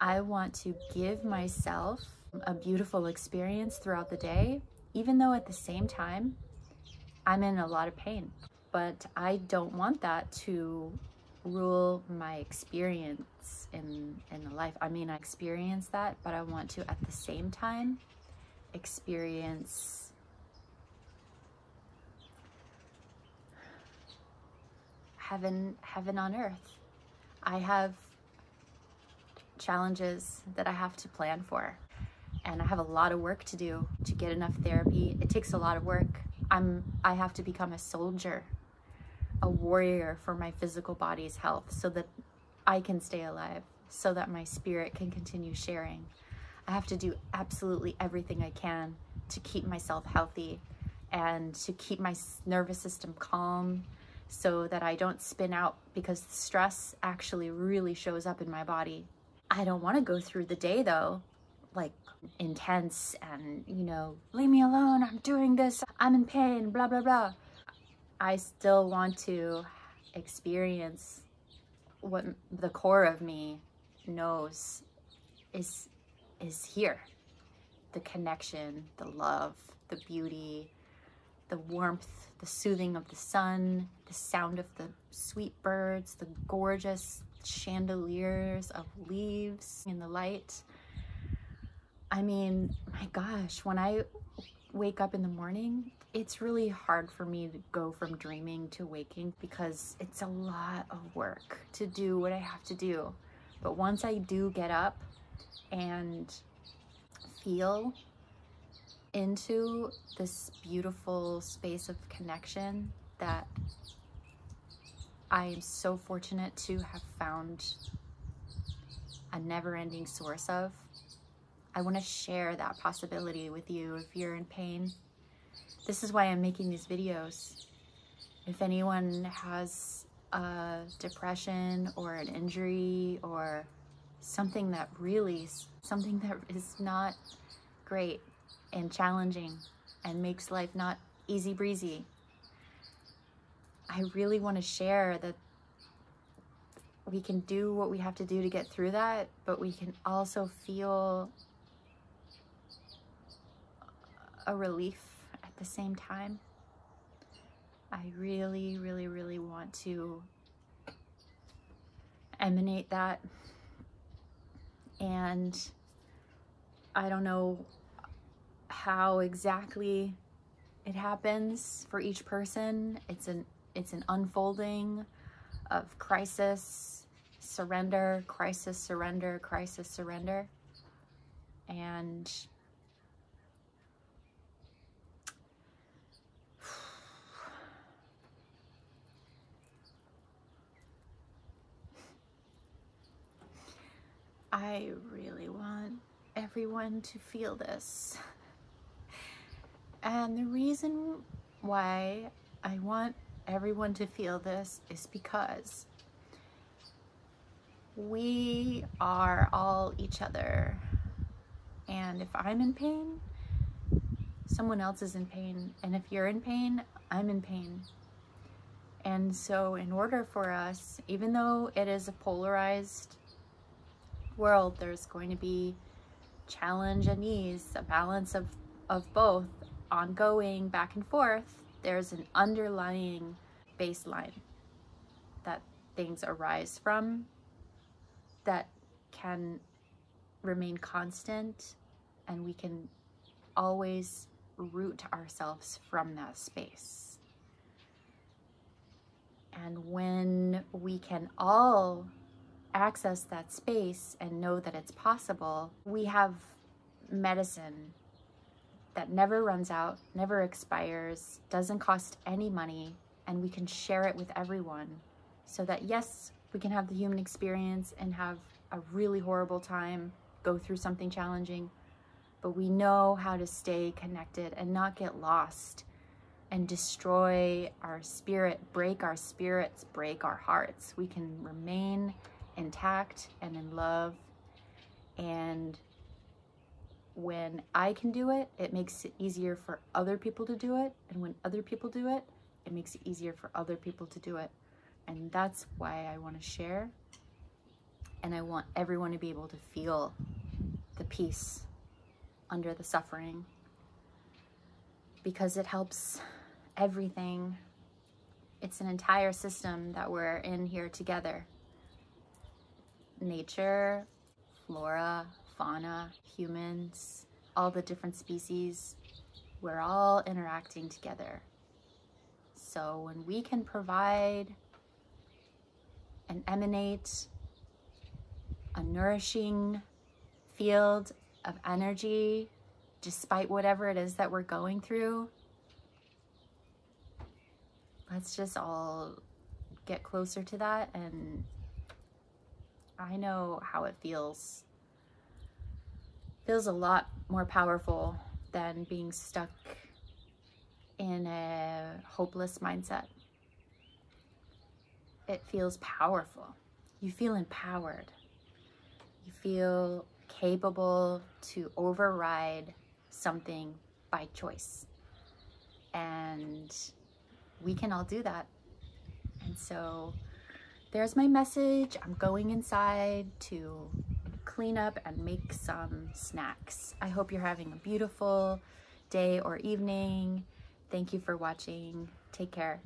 I want to give myself a beautiful experience throughout the day, even though at the same time, I'm in a lot of pain. But I don't want that to rule my experience in life. I mean, I experience that, but I want to at the same time experience heaven on earth. I have challenges that I have to plan for, and I have a lot of work to do to get enough therapy. It takes a lot of work. I have to become a soldier, a warrior for my physical body's health so that I can stay alive, so that my spirit can continue sharing. I have to do absolutely everything I can to keep myself healthy and to keep my nervous system calm so that I don't spin out, because the stress actually really shows up in my body. I don't want to go through the day though, like intense and, you know, leave me alone, I'm doing this, I'm in pain, blah, blah, blah. I still want to experience what the core of me knows is here. The connection, the love, the beauty, the warmth, the soothing of the sun, the sound of the sweet birds, the gorgeous chandeliers of leaves in the light. I mean, my gosh, when I wake up in the morning, it's really hard for me to go from dreaming to waking because it's a lot of work to do what I have to do. But once I do get up and feel into this beautiful space of connection that I am so fortunate to have found a never-ending source of, I want to share that possibility with you if you're in pain. This is why I'm making these videos. If anyone has a depression or an injury or something that is not great and challenging and makes life not easy breezy, I really want to share that we can do what we have to do to get through that, but we can also feel a relief at the same time. I really, really, really want to emanate that. And I don't know how exactly it happens for each person. It's an unfolding of crisis, surrender, crisis, surrender, crisis, surrender. And I really want everyone to feel this. And the reason why I want everyone to feel this is because we are all each other. And if I'm in pain, someone else is in pain. And if you're in pain, I'm in pain. And so in order for us, even though it is a polarized world, there's going to be challenge and ease, a balance of both, ongoing back and forth. There's an underlying baseline that things arise from that can remain constant, and we can always root ourselves from that space. And when we can all access that space and know that it's possible, we have medicine that never runs out, never expires, doesn't cost any money, and we can share it with everyone so that, yes, we can have the human experience and have a really horrible time, go through something challenging, but we know how to stay connected and not get lost and destroy our spirit, break our spirits, break our hearts. We can remain intact and in love. And when I can do it, it makes it easier for other people to do it. And when other people do it, it makes it easier for other people to do it. And that's why I want to share and I want everyone to be able to feel the peace under the suffering, because it helps everything. It's an entire system that we're in here together. Nature, flora, fauna, humans, all the different species, we're all interacting together. So when we can provide and emanate a nourishing field of energy, despite whatever it is that we're going through, let's just all get closer to that. And I know how it feels. It feels a lot more powerful than being stuck in a hopeless mindset. It feels powerful. You feel empowered. You feel capable to override something by choice. And we can all do that. And so there's my message. I'm going inside to clean up and make some snacks. I hope you're having a beautiful day or evening. Thank you for watching. Take care.